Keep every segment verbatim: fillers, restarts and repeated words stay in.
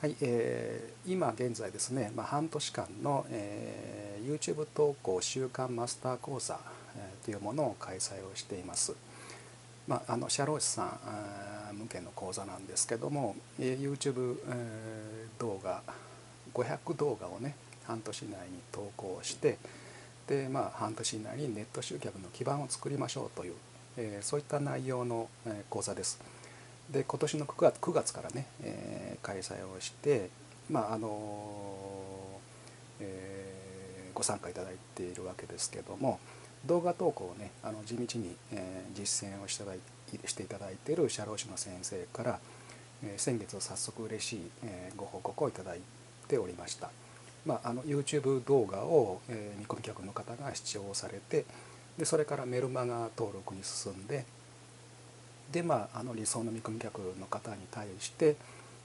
はい、えー、今現在ですね、まあ、半年間の、えー、YouTube 投稿週刊マスター講座、えー、というものを開催をしています。まあ、あの社労士さん向けの講座なんですけども、えー、YouTube、えー、動画ごひゃく動画をね半年以内に投稿してで、まあ、半年以内にネット集客の基盤を作りましょうという、えー、そういった内容の講座です。で今年のくがつ、くがつからね、えー、開催をして、まああのーえー、ご参加いただいているわけですけども動画投稿をねあの地道に、えー、実践をしていただいしていただいている社労士の先生から、えー、先月早速嬉しい、えー、ご報告をいただいておりました、まあ、あの YouTube 動画を、えー、見込み客の方が視聴されてでそれからメルマガ登録に進んででまあ、あの理想の見込み客の方に対して、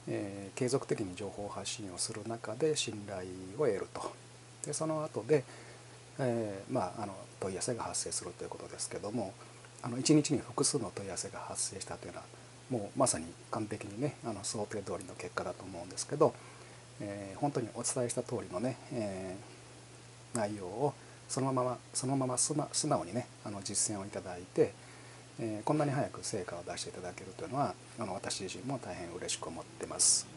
えー、継続的に情報発信をする中で信頼を得るとでその後で、えーまあ、あの問い合わせが発生するということですけどもあのいちにちに複数の問い合わせが発生したというのはもうまさに完璧にねあの想定通りの結果だと思うんですけど、えー、本当にお伝えした通りのね、えー、内容をそのままそのまま素直にねあの実践をいただいてこんなに早く成果を出していただけるというのは、あの私自身も大変嬉しく思っています。